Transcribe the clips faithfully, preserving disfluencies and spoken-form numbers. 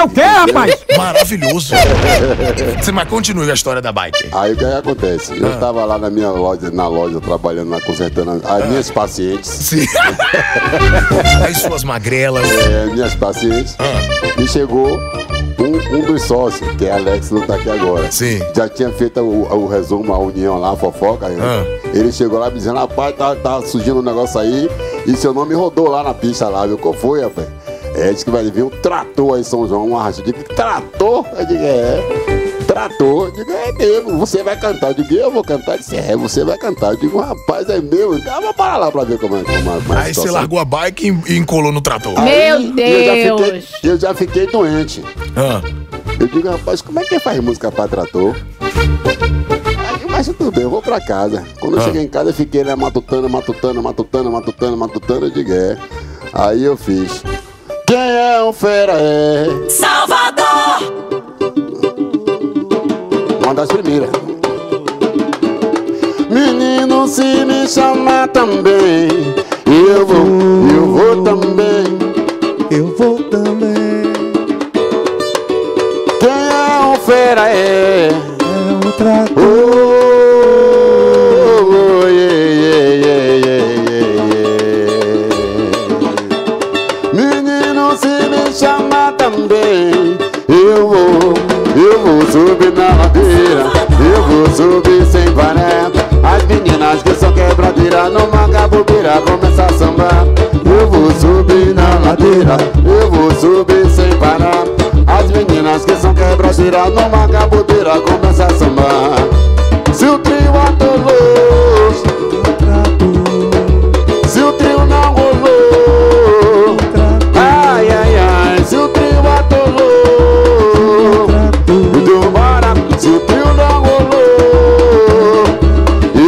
É o quê, rapaz? Maravilhoso. Sim, mas continue a história da bike. Aí o que, é que acontece? Eu estava ah. lá na minha loja, na loja, trabalhando, lá, consertando as ah. minhas pacientes. Sim. As suas magrelas. É, minhas pacientes. Ah. E chegou... Um, um dos sócios, que é Alex, não tá aqui agora. Sim. Já tinha feito o, o resumo, a união lá, a fofoca. Ah. Ele chegou lá dizendo, rapaz, tá, tá surgindo um negócio aí. E seu nome rodou lá na pista lá, viu? Qual foi, rapaz? É, disse que vai vir um trator aí em São João, uma racha. Eu digo, trator? Eu digo, é. Trator? Eu digo, é mesmo, você vai cantar. Eu digo, eu vou cantar? Eu disse, é, você vai cantar. Eu digo, rapaz, é mesmo. Então vou parar lá pra ver como é. Como é como aí você largou a bike e encolou no trator. Meu aí, Deus! Eu já, fiquei, eu já fiquei doente. Ah. Eu digo, rapaz, como é que faz música pra trator? Mas tudo bem, eu vou pra casa. Quando eu ah. cheguei em casa, eu fiquei né, matutando, matutando, matutando, matutando, matutando. Eu digo, é. Aí eu fiz... Quem é um fera é... Salvador! Uma das primeiras. Menino, se me chamar também, eu vou, eu vou também, eu vou também. Quem é um fera é... É um trator. Eu vou, eu vou subir na ladeira, eu vou subir sem vareta. As meninas que são quebradeira não marca bobeira, começa a sambar. Eu vou subir na ladeira, eu vou subir sem parar. As meninas que são quebradeira não marca bobeira, começa a sambar. Se o trio atolou, se o trio não rolou, ai, ai, ai, se o trio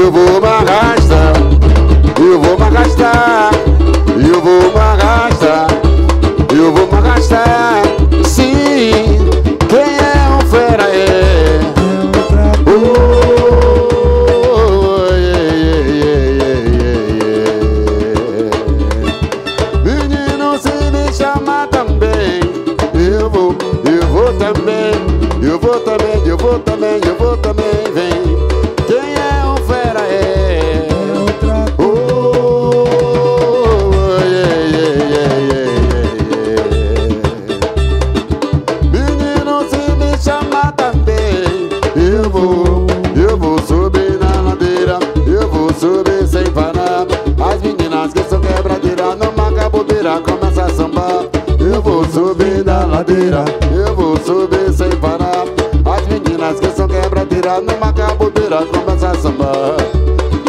eu vou me arrastar, eu vou me arrastar. Sim, quem é um fera é oh, yeah, yeah, yeah, yeah, yeah. Menino, se me chamar também, eu vou, eu vou também, eu vou também, eu vou também, eu vou também, vem. Quem é um fera é começa a sambar. Eu vou subir na ladeira, eu vou subir sem parar. As meninas que são quebradeira numa caboteira começa a sambar.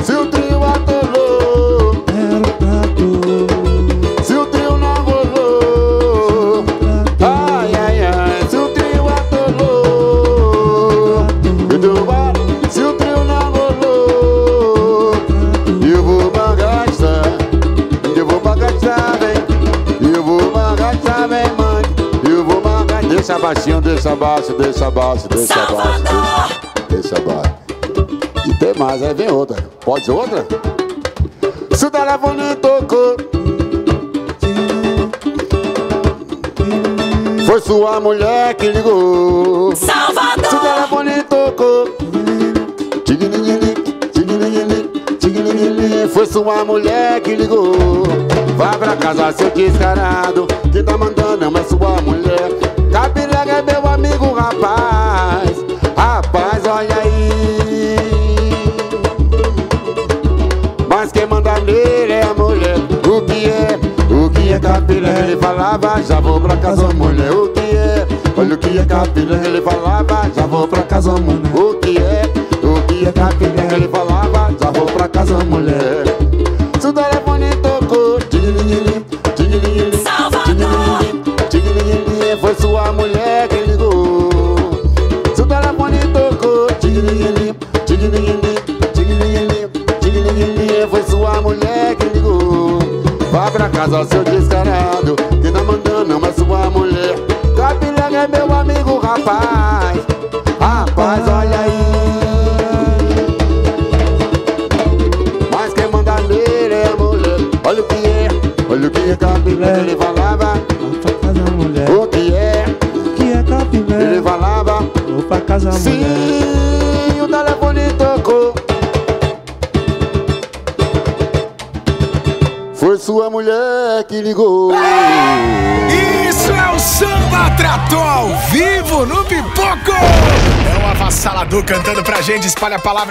Se o trio atolou, se o trio não rolou, ai, ai, ai, se o trio atolou, se o trio não rolou, eu vou bagastar, eu vou bagastar, vem. Eu vou marcar, deixa baixinho, deixa baixo, deixa baixo, deixa baixo, deixa, deixa baixo. E tem mais, aí vem outra. Pode ser outra? Se o telefone tocou, foi sua mulher que ligou. Salvador! Se o telefone tocou, foi sua mulher que ligou. Vai pra casa, seu descarado, que tá mandando é sua mulher. Capirega é meu amigo, rapaz. Rapaz, olha aí. Mas quem manda nele é a mulher. O que é? O que é capirega? Ele falava, já vou pra casa, mulher. O que é? Olha o que é capirega? Ele falava, já vou pra casa, mulher. O que é? O que é capirega? Ele falava, já vou pra casa, mulher. Se o telefone tocou, Salvador, foi sua mulher que ligou. Se o telefone tocou, foi sua mulher que ligou. Vai pra casa, seu descarado, que tá mandando uma sua mulher. Capilé é meu amigo, rapaz. Rapaz, olha aí. Olha o que é, olha o que é capilé, ele falava. O que é, o casa mulher. Sim, o telefone tocou. Foi sua mulher que ligou. Isso é o Samba Trator ao vivo no Pipoco. É o Avassalador cantando pra gente, espalha a palavra.